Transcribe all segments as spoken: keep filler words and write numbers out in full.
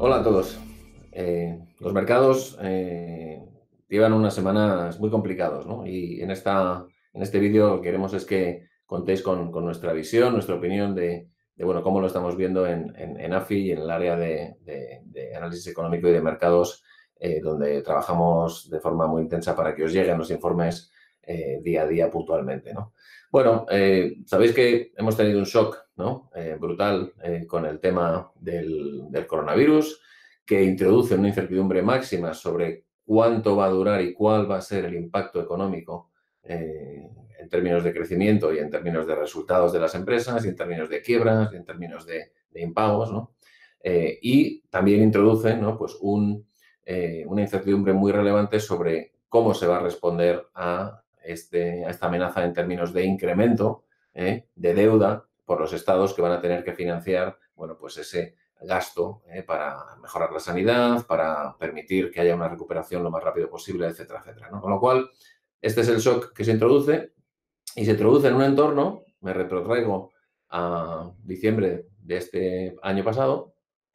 Hola a todos. Eh, los mercados eh, llevan unas semanas muy complicados, ¿no? Y en, esta, en este vídeo lo que queremos es que contéis con, con nuestra visión, nuestra opinión de, de bueno, cómo lo estamos viendo en, en, en A F I y en el área de, de, de análisis económico y de mercados, eh, donde trabajamos de forma muy intensa para que os lleguen los informes eh, día a día puntualmente, ¿no? Bueno, eh, sabéis que hemos tenido un shock, ¿no? Eh, brutal eh, con el tema del, del coronavirus, que introduce una incertidumbre máxima sobre cuánto va a durar y cuál va a ser el impacto económico eh, en términos de crecimiento y en términos de resultados de las empresas y en términos de quiebras y en términos de, de impagos, ¿no? Eh, y también introduce, ¿no? pues un, eh, una incertidumbre muy relevante sobre cómo se va a responder a Este, a esta amenaza en términos de incremento ¿eh? de deuda por los estados que van a tener que financiar bueno, pues ese gasto ¿eh? para mejorar la sanidad, para permitir que haya una recuperación lo más rápido posible, etcétera, etcétera, ¿no? Con lo cual, este es el shock que se introduce y se introduce en un entorno, me retrotraigo a diciembre de este año pasado,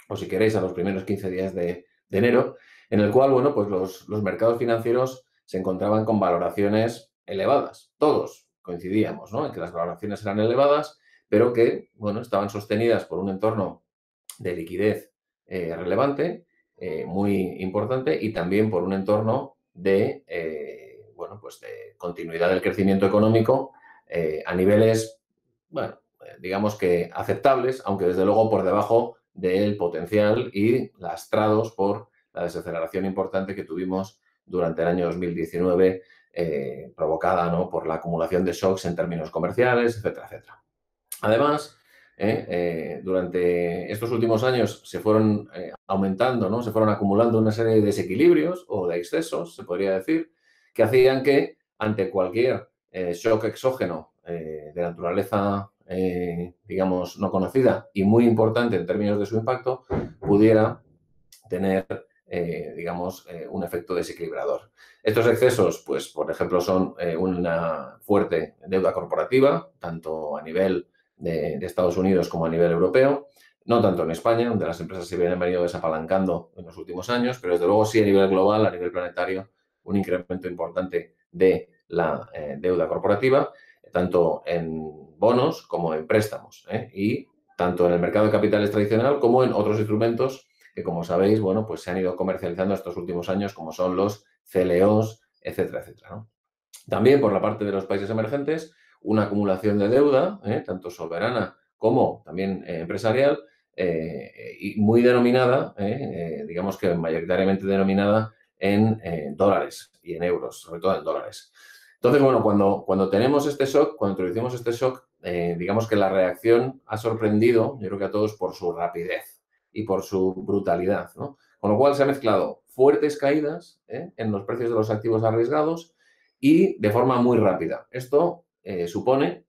o si queréis a los primeros quince días de, de enero, en el cual bueno, pues los, los mercados financieros se encontraban con valoraciones elevadas. Todos coincidíamos, ¿no? en que las valoraciones eran elevadas, pero que bueno, estaban sostenidas por un entorno de liquidez eh, relevante, eh, muy importante, y también por un entorno de, eh, bueno, pues de continuidad del crecimiento económico eh, a niveles, bueno, digamos que aceptables, aunque desde luego por debajo del potencial y lastrados por la desaceleración importante que tuvimos durante el año dos mil diecinueve, Eh, provocada ¿no? por la acumulación de shocks en términos comerciales, etcétera, etcétera. Además, eh, eh, durante estos últimos años se fueron eh, aumentando, ¿no? se fueron acumulando una serie de desequilibrios o de excesos, se podría decir, que hacían que ante cualquier eh, shock exógeno eh, de naturaleza, eh, digamos, no conocida y muy importante en términos de su impacto, pudiera tener Eh, digamos, eh, un efecto desequilibrador. Estos excesos, pues, por ejemplo, son eh, una fuerte deuda corporativa, tanto a nivel de, de Estados Unidos como a nivel europeo, no tanto en España, donde las empresas se habían venido desapalancando en los últimos años, pero desde luego sí a nivel global, a nivel planetario, un incremento importante de la eh, deuda corporativa, tanto en bonos como en préstamos, ¿eh? y tanto en el mercado de capitales tradicional como en otros instrumentos que, como sabéis, bueno, pues se han ido comercializando estos últimos años, como son los C L Os, etcétera, etcétera, ¿no? También, por la parte de los países emergentes, una acumulación de deuda, ¿eh? tanto soberana como también eh, empresarial, eh, y muy denominada, ¿eh? Eh, digamos que mayoritariamente denominada en eh, dólares y en euros, sobre todo en dólares. Entonces, bueno, cuando, cuando tenemos este shock, cuando introducimos este shock, eh, digamos que la reacción ha sorprendido, yo creo que a todos, por su rapidez y por su brutalidad, ¿no? Con lo cual se han mezclado fuertes caídas ¿eh? en los precios de los activos arriesgados y de forma muy rápida. Esto eh, supone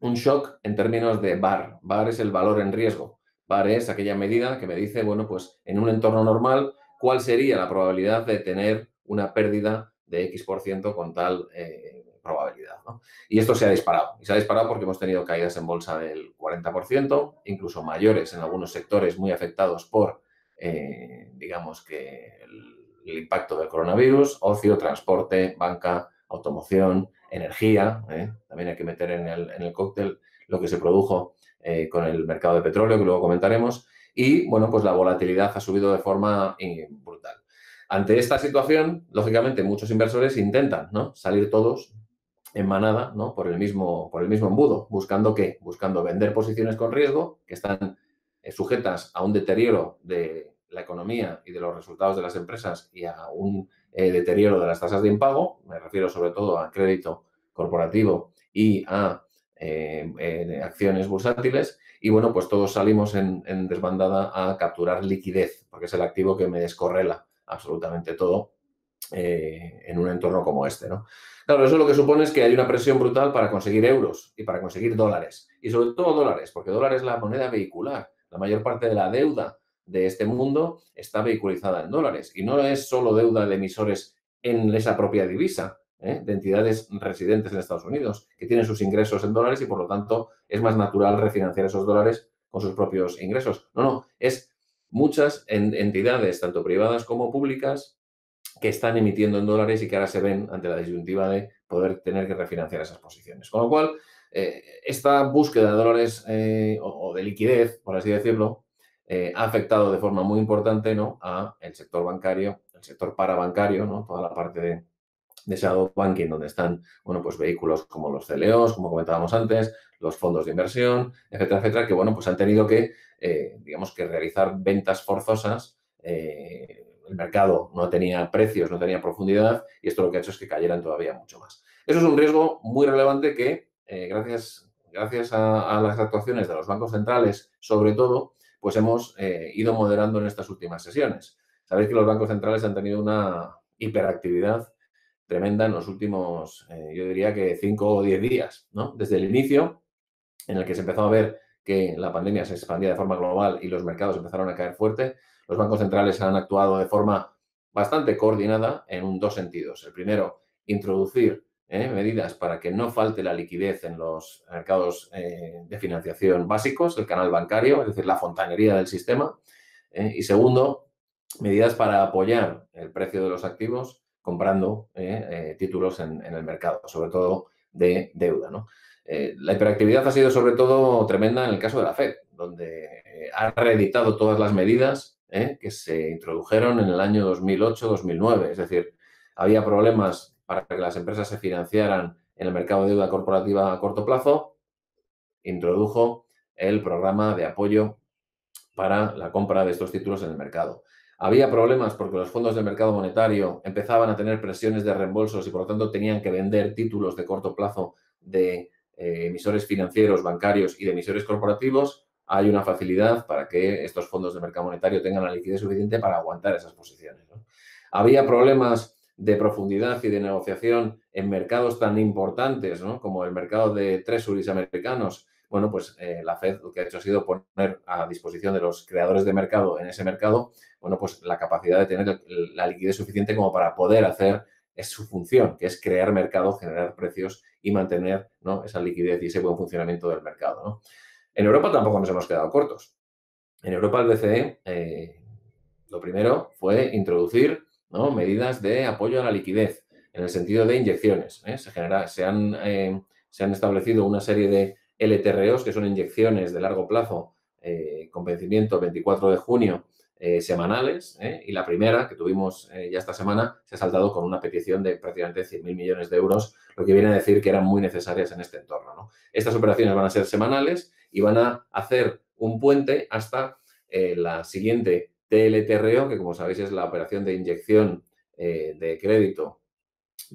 un shock en términos de V A R. V A R es el valor en riesgo. V A R es aquella medida que me dice, bueno, pues en un entorno normal, ¿cuál sería la probabilidad de tener una pérdida de X por ciento con tal eh, probabilidad, ¿no? Y esto se ha disparado. Y se ha disparado porque hemos tenido caídas en bolsa del cuarenta por ciento, incluso mayores en algunos sectores muy afectados por, eh, digamos, que el, el impacto del coronavirus, ocio, transporte, banca, automoción, energía, ¿eh? También hay que meter en el, en el cóctel lo que se produjo eh, con el mercado de petróleo, que luego comentaremos. Y, bueno, pues la volatilidad ha subido de forma eh, brutal. Ante esta situación, lógicamente, muchos inversores intentan, ¿no? salir todos en manada, ¿no? por el mismo, por el mismo embudo. ¿Buscando qué? Buscando vender posiciones con riesgo que están eh, sujetas a un deterioro de la economía y de los resultados de las empresas y a un eh, deterioro de las tasas de impago. Me refiero sobre todo a crédito corporativo y a eh, eh, acciones bursátiles. Y bueno, pues todos salimos en, en desbandada a capturar liquidez, porque es el activo que me descorrela absolutamente todo eh, en un entorno como este, ¿no? Claro, eso lo que supone es que hay una presión brutal para conseguir euros y para conseguir dólares. Y sobre todo dólares, porque dólar es la moneda vehicular. La mayor parte de la deuda de este mundo está vehiculizada en dólares. Y no es solo deuda de emisores en esa propia divisa, ¿eh? de entidades residentes en Estados Unidos, que tienen sus ingresos en dólares y, por lo tanto, es más natural refinanciar esos dólares con sus propios ingresos. No, no, es muchas entidades, tanto privadas como públicas, que están emitiendo en dólares y que ahora se ven ante la disyuntiva de poder tener que refinanciar esas posiciones. Con lo cual, eh, esta búsqueda de dólares eh, o, o de liquidez, por así decirlo, eh, ha afectado de forma muy importante, ¿no?, a el sector bancario, el sector parabancario, ¿no?, toda la parte de, de shadow banking, donde están, bueno, pues vehículos como los C L Os, como comentábamos antes, los fondos de inversión, etcétera, etcétera, que, bueno, pues han tenido que, eh, digamos, que realizar ventas forzosas. eh, El mercado no tenía precios, no tenía profundidad, y esto lo que ha hecho es que cayeran todavía mucho más. Eso es un riesgo muy relevante que, eh, gracias, gracias a, a las actuaciones de los bancos centrales, sobre todo, pues hemos eh, ido moderando en estas últimas sesiones. Sabéis que los bancos centrales han tenido una hiperactividad tremenda en los últimos, eh, yo diría que cinco o diez días, ¿no? Desde el inicio, en el que se empezó a ver que la pandemia se expandía de forma global y los mercados empezaron a caer fuerte, los bancos centrales han actuado de forma bastante coordinada en un, dos sentidos. El primero, introducir eh, medidas para que no falte la liquidez en los mercados eh, de financiación básicos, el canal bancario, es decir, la fontanería del sistema. Eh, y segundo, medidas para apoyar el precio de los activos comprando eh, eh, títulos en, en el mercado, sobre todo de deuda, ¿no? Eh, la hiperactividad ha sido sobre todo tremenda en el caso de la FED, donde eh, ha reeditado todas las medidas Eh, que se introdujeron en el año dos mil ocho dos mil nueve. Es decir, había problemas para que las empresas se financiaran en el mercado de deuda corporativa a corto plazo. Introdujo el programa de apoyo para la compra de estos títulos en el mercado. Había problemas porque los fondos del mercado monetario empezaban a tener presiones de reembolsos y, por lo tanto, tenían que vender títulos de corto plazo de eh, emisores financieros, bancarios y de emisores corporativos. Hay una facilidad para que estos fondos de mercado monetario tengan la liquidez suficiente para aguantar esas posiciones, ¿no? Había problemas de profundidad y de negociación en mercados tan importantes, ¿no?, como el mercado de treasuries americanos. Bueno, pues eh, la FED lo que ha hecho ha sido poner a disposición de los creadores de mercado en ese mercado, bueno, pues la capacidad de tener la liquidez suficiente como para poder hacer es su función, que es crear mercado, generar precios y mantener, ¿no?, esa liquidez y ese buen funcionamiento del mercado, ¿no? En Europa tampoco nos hemos quedado cortos. En Europa el B C E eh, lo primero fue introducir, ¿no?, medidas de apoyo a la liquidez en el sentido de inyecciones, ¿eh? Se, genera, se, han, eh, se han establecido una serie de L T R Os, que son inyecciones de largo plazo eh, con vencimiento veinticuatro de junio eh, semanales, ¿eh? Y la primera que tuvimos eh, ya esta semana se ha saltado con una petición de prácticamente cien mil millones de euros, lo que viene a decir que eran muy necesarias en este entorno, ¿no? Estas operaciones van a ser semanales y van a hacer un puente hasta eh, la siguiente T L T R O, que, como sabéis, es la operación de inyección eh, de crédito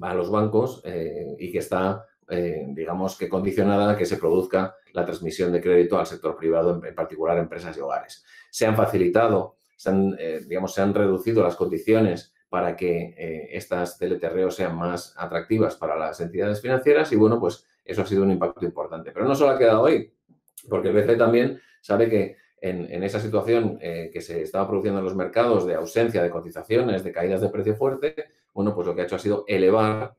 a los bancos eh, y que está, eh, digamos, que condicionada a que se produzca la transmisión de crédito al sector privado, en, en particular empresas y hogares. Se han facilitado, se han, eh, digamos, se han reducido las condiciones para que eh, estas T L T R O sean más atractivas para las entidades financieras y, bueno, pues eso ha sido un impacto importante. Pero no solo ha quedado ahí, porque el B C E también sabe que en, en esa situación eh, que se estaba produciendo en los mercados de ausencia de cotizaciones, de caídas de precio fuerte, bueno, pues lo que ha hecho ha sido elevar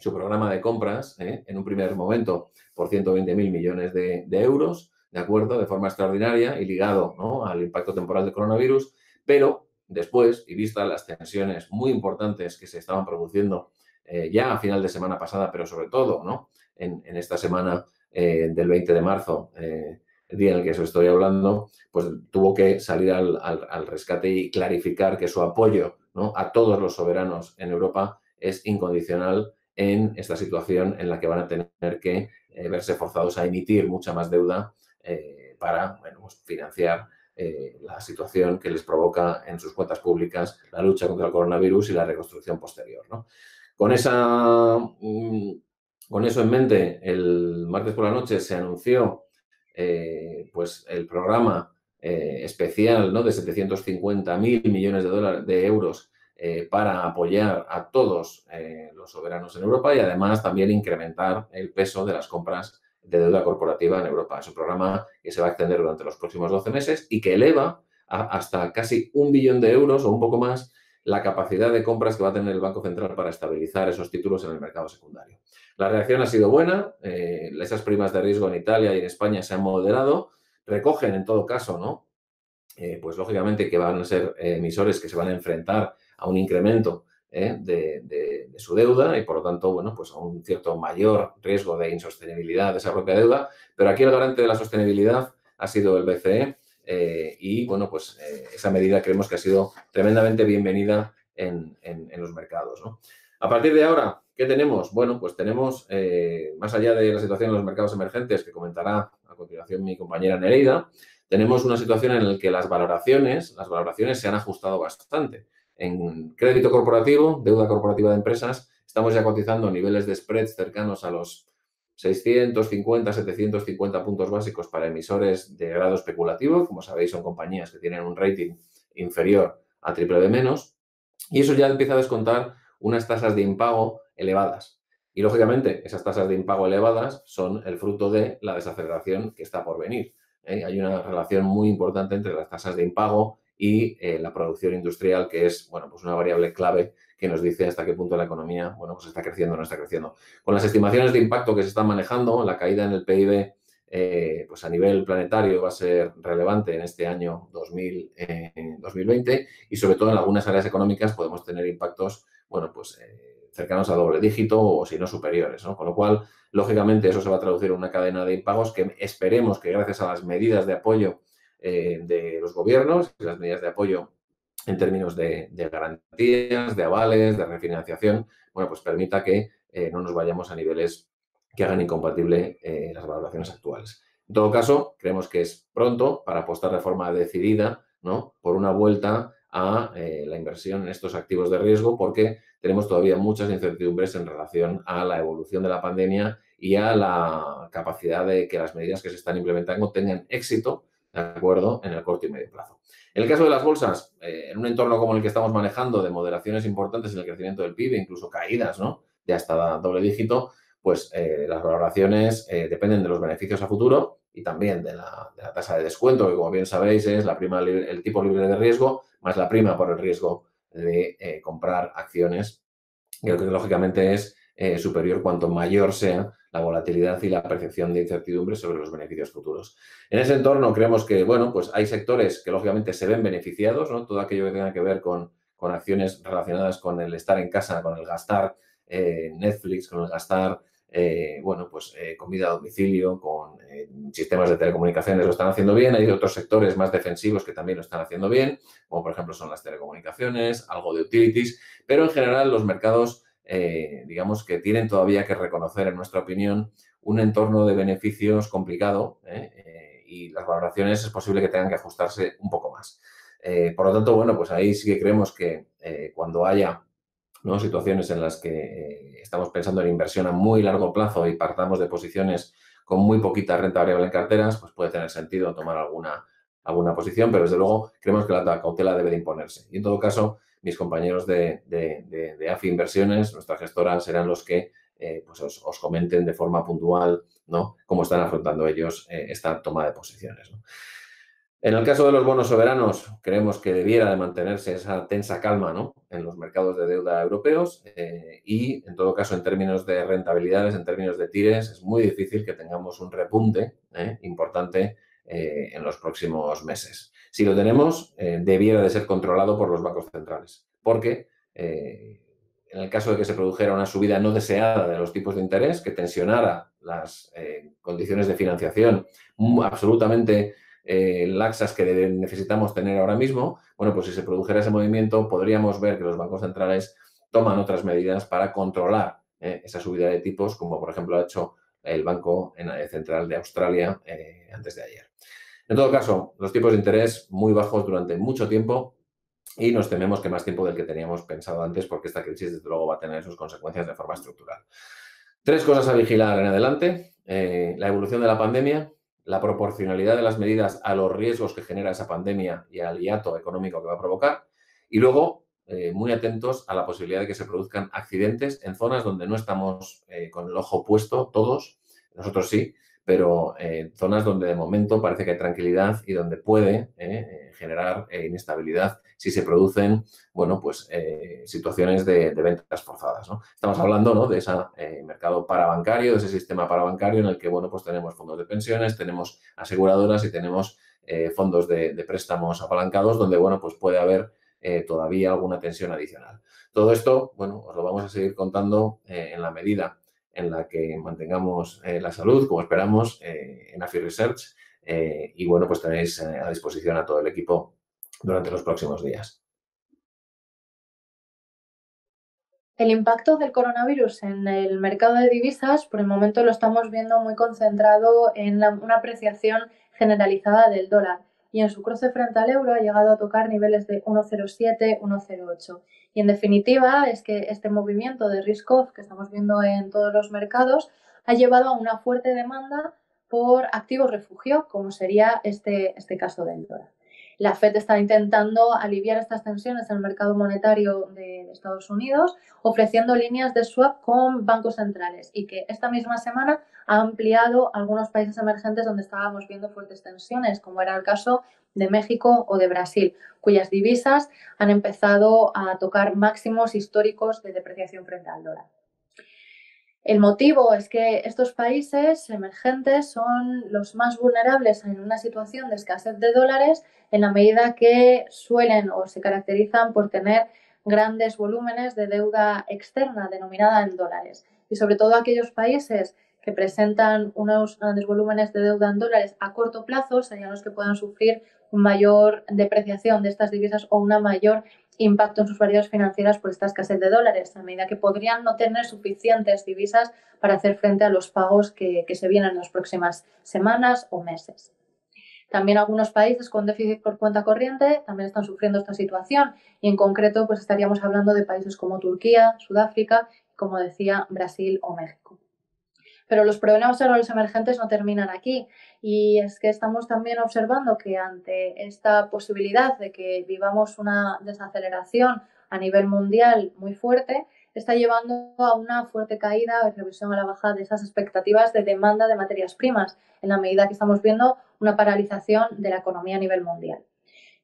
su programa de compras eh, en un primer momento por ciento veinte mil millones de, de euros, ¿de acuerdo?, de forma extraordinaria y ligado, ¿no?, al impacto temporal del coronavirus, pero después, y vistas las tensiones muy importantes que se estaban produciendo eh, ya a final de semana pasada, pero sobre todo, ¿no?, en, en esta semana Eh, del veinte de marzo, eh, el día en el que os estoy hablando, pues tuvo que salir al, al, al rescate y clarificar que su apoyo, ¿no?, a todos los soberanos en Europa es incondicional en esta situación en la que van a tener que eh, verse forzados a emitir mucha más deuda eh, para, bueno, pues, financiar eh, la situación que les provoca en sus cuentas públicas la lucha contra el coronavirus y la reconstrucción posterior, ¿no? Con esa... Mm, Con eso en mente, el martes por la noche se anunció eh, pues el programa eh, especial, ¿no?, de setecientos cincuenta mil millones de, dólares, de euros eh, para apoyar a todos eh, los soberanos en Europa y, además, también incrementar el peso de las compras de deuda corporativa en Europa. Es un programa que se va a extender durante los próximos doce meses y que eleva a, hasta casi un billón de euros o un poco más la capacidad de compras que va a tener el Banco Central para estabilizar esos títulos en el mercado secundario. La reacción ha sido buena, eh, esas primas de riesgo en Italia y en España se han moderado, recogen en todo caso, ¿no?, eh, pues lógicamente que van a ser eh, emisores que se van a enfrentar a un incremento eh, de, de, de su deuda y, por lo tanto, bueno, pues a un cierto mayor riesgo de insostenibilidad de esa propia deuda. Pero aquí el garante de la sostenibilidad ha sido el B C E eh, y, bueno, pues eh, esa medida creemos que ha sido tremendamente bienvenida en, en, en los mercados, ¿no? A partir de ahora, ¿qué tenemos? Bueno, pues tenemos, eh, más allá de la situación en los mercados emergentes, que comentará a continuación mi compañera Nereida, tenemos una situación en la que las valoraciones, las valoraciones se han ajustado bastante. En crédito corporativo, deuda corporativa de empresas, estamos ya cotizando niveles de spreads cercanos a los seiscientos cincuenta, setecientos cincuenta puntos básicos para emisores de grado especulativo. Como sabéis, son compañías que tienen un rating inferior a triple B menos, y eso ya empieza a descontar unas tasas de impago elevadas. Y, lógicamente, esas tasas de impago elevadas son el fruto de la desaceleración que está por venir, ¿eh? Hay una relación muy importante entre las tasas de impago y eh, la producción industrial, que es, bueno, pues una variable clave que nos dice hasta qué punto la economía, bueno, pues está creciendo o no está creciendo. Con las estimaciones de impacto que se están manejando, la caída en el P I B eh, pues a nivel planetario va a ser relevante en este año dos mil veinte, y sobre todo en algunas áreas económicas podemos tener impactos, bueno, pues eh, cercanos a doble dígito o, si no, superiores, ¿no? Con lo cual, lógicamente, eso se va a traducir en una cadena de impagos que esperemos que, gracias a las medidas de apoyo eh, de los gobiernos, las medidas de apoyo en términos de, de garantías, de avales, de refinanciación, bueno, pues permita que eh, no nos vayamos a niveles que hagan incompatible eh, las valoraciones actuales. En todo caso, creemos que es pronto para apostar de forma decidida, ¿no?, por una vuelta a eh, la inversión en estos activos de riesgo, porque tenemos todavía muchas incertidumbres en relación a la evolución de la pandemia y a la capacidad de que las medidas que se están implementando tengan éxito, de acuerdo, en el corto y medio plazo. En el caso de las bolsas, eh, en un entorno como el que estamos manejando, de moderaciones importantes en el crecimiento del P I B, incluso caídas, ¿no?, de hasta doble dígito, pues eh, las valoraciones eh, dependen de los beneficios a futuro y también de la, de la tasa de descuento, que, como bien sabéis, es la prima, el tipo libre de riesgo más la prima por el riesgo de eh, comprar acciones. Creo que, lógicamente, es eh, superior cuanto mayor sea la volatilidad y la percepción de incertidumbre sobre los beneficios futuros. En ese entorno, creemos que, bueno, pues hay sectores que, lógicamente, se ven beneficiados, ¿no? Todo aquello que tenga que ver con, con acciones relacionadas con el estar en casa, con el gastar eh, Netflix, con el gastar, eh, bueno, pues eh, comida a domicilio, con eh, sistemas de telecomunicaciones, lo están haciendo bien. Hay otros sectores más defensivos que también lo están haciendo bien, como, por ejemplo, son las telecomunicaciones, algo de utilities, pero en general los mercados, eh, digamos que tienen todavía que reconocer, en nuestra opinión, un entorno de beneficios complicado, ¿eh? Eh, y las valoraciones es posible que tengan que ajustarse un poco más. Eh, por lo tanto, bueno, pues ahí sí que creemos que eh, cuando haya, ¿no?, situaciones en las que eh, estamos pensando en inversión a muy largo plazo y partamos de posiciones con muy poquita renta variable en carteras, pues puede tener sentido tomar alguna, alguna posición, pero, desde luego, creemos que la cautela debe de imponerse. Y, en todo caso, mis compañeros de, de, de, de A F I Inversiones, nuestra gestora, serán los que eh, pues os, os comenten de forma puntual, ¿no?, cómo están afrontando ellos eh, esta toma de posiciones, ¿no? En el caso de los bonos soberanos, creemos que debiera de mantenerse esa tensa calma, ¿no?, en los mercados de deuda europeos eh, y, en todo caso, en términos de rentabilidades, en términos de tires, es muy difícil que tengamos un repunte eh, importante eh, en los próximos meses. Si lo tenemos, eh, debiera de ser controlado por los bancos centrales, porque eh, en el caso de que se produjera una subida no deseada de los tipos de interés que tensionara las eh, condiciones de financiación absolutamente Eh, laxas que necesitamos tener ahora mismo, bueno, pues si se produjera ese movimiento, podríamos ver que los bancos centrales toman otras medidas para controlar eh, esa subida de tipos, como, por ejemplo, ha hecho el Banco Central de Australia eh, antes de ayer. En todo caso, los tipos de interés muy bajos durante mucho tiempo, y nos tememos que más tiempo del que teníamos pensado antes, porque esta crisis, desde luego, va a tener sus consecuencias de forma estructural. Tres cosas a vigilar en adelante: eh, la evolución de la pandemia, la proporcionalidad de las medidas a los riesgos que genera esa pandemia y al hiato económico que va a provocar, y luego eh, muy atentos a la posibilidad de que se produzcan accidentes en zonas donde no estamos eh, con el ojo puesto todos, nosotros sí, pero eh, zonas donde, de momento, parece que hay tranquilidad y donde puede eh, generar eh, inestabilidad si se producen, bueno, pues eh, situaciones de, de ventas forzadas, ¿no? Estamos hablando, ¿no?, de ese eh, mercado parabancario, de ese sistema parabancario en el que, bueno, pues tenemos fondos de pensiones, tenemos aseguradoras y tenemos eh, fondos de, de préstamos apalancados, donde, bueno, pues puede haber eh, todavía alguna tensión adicional. Todo esto, bueno, os lo vamos a seguir contando eh, en la medida en la que mantengamos eh, la salud, como esperamos, eh, en A F I Research. Eh, y, bueno, pues tenéis eh, a disposición a todo el equipo durante los próximos días. El impacto del coronavirus en el mercado de divisas, por el momento lo estamos viendo muy concentrado en la, una apreciación generalizada del dólar, y en su cruce frente al euro ha llegado a tocar niveles de uno coma cero siete, uno coma cero ocho. Y en definitiva es que este movimiento de risk-off que estamos viendo en todos los mercados ha llevado a una fuerte demanda por activos refugio, como sería este, este caso del dólar. La FED está intentando aliviar estas tensiones en el mercado monetario de Estados Unidos, ofreciendo líneas de swap con bancos centrales, y que esta misma semana ha ampliado algunos países emergentes donde estábamos viendo fuertes tensiones, como era el caso de México o de Brasil, cuyas divisas han empezado a tocar máximos históricos de depreciación frente al dólar. El motivo es que estos países emergentes son los más vulnerables en una situación de escasez de dólares, en la medida que suelen o se caracterizan por tener grandes volúmenes de deuda externa denominada en dólares. Y sobre todo aquellos países que presentan unos grandes volúmenes de deuda en dólares a corto plazo serían los que puedan sufrir una mayor depreciación de estas divisas o una mayor impacto en sus variables financieras por esta escasez de dólares, a medida que podrían no tener suficientes divisas para hacer frente a los pagos que, que se vienen en las próximas semanas o meses. También algunos países con déficit por cuenta corriente también están sufriendo esta situación, y en concreto pues estaríamos hablando de países como Turquía, Sudáfrica, como decía, Brasil o México. Pero los problemas ahora los emergentes no terminan aquí, y es que estamos también observando que ante esta posibilidad de que vivamos una desaceleración a nivel mundial muy fuerte, está llevando a una fuerte caída o revisión a la baja de esas expectativas de demanda de materias primas, en la medida que estamos viendo una paralización de la economía a nivel mundial.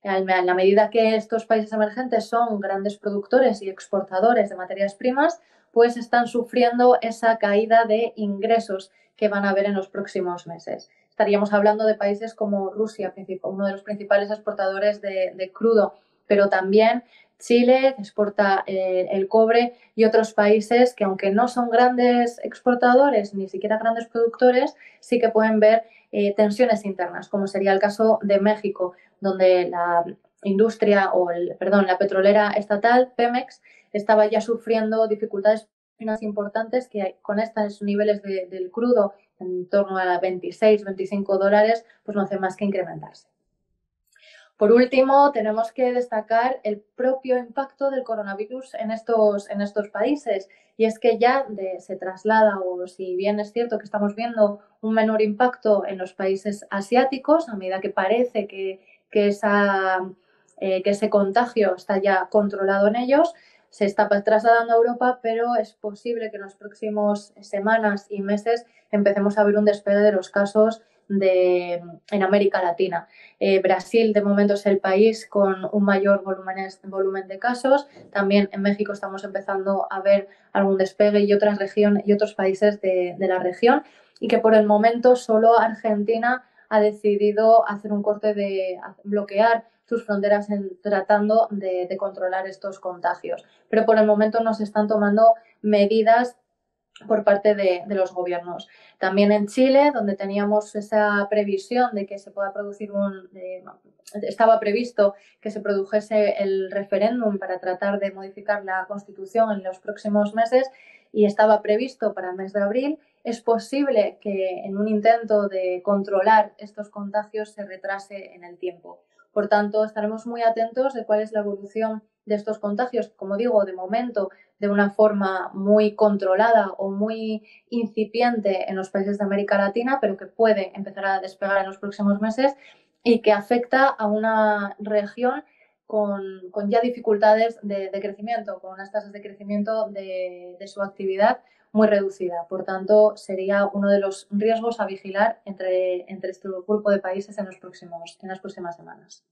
En la medida que estos países emergentes son grandes productores y exportadores de materias primas, pues están sufriendo esa caída de ingresos que van a haber en los próximos meses. Estaríamos hablando de países como Rusia, uno de los principales exportadores de, de crudo, pero también Chile exporta eh, el cobre, y otros países que, aunque no son grandes exportadores ni siquiera grandes productores, sí que pueden ver eh, tensiones internas, como sería el caso de México, donde la industria o el, perdón, la petrolera estatal Pemex estaba ya sufriendo dificultades financieras importantes, que con estos niveles de, del crudo en torno a veintiséis, veinticinco dólares, pues no hace más que incrementarse. Por último, tenemos que destacar el propio impacto del coronavirus en estos, en estos países, y es que ya de, se traslada, o si bien es cierto que estamos viendo un menor impacto en los países asiáticos, a medida que parece que, que, esa, eh, que ese contagio está ya controlado en ellos, se está trasladando a Europa, pero es posible que en las próximas semanas y meses empecemos a ver un despegue de los casos De, en América Latina. Eh, Brasil de momento es el país con un mayor volumen, volumen de casos. También en México estamos empezando a ver algún despegue, y otras regiones y otros países de, de la región, y que por el momento solo Argentina ha decidido hacer un corte de bloquear sus fronteras en, tratando de, de controlar estos contagios. Pero por el momento no se están tomando medidas por parte de, de los gobiernos. También en Chile, donde teníamos esa previsión de que se pueda producir un... Eh, estaba previsto que se produjese el referéndum para tratar de modificar la Constitución en los próximos meses, y estaba previsto para el mes de abril. Es posible que en un intento de controlar estos contagios se retrase en el tiempo. Por tanto, estaremos muy atentos de cuál es la evolución de estos contagios, como digo, de momento de una forma muy controlada o muy incipiente en los países de América Latina, pero que puede empezar a despegar en los próximos meses, y que afecta a una región con, con ya dificultades de, de crecimiento, con unas tasas de crecimiento de, de su actividad muy reducida. Por tanto, sería uno de los riesgos a vigilar entre, entre este grupo de países en, los próximos, en las próximas semanas.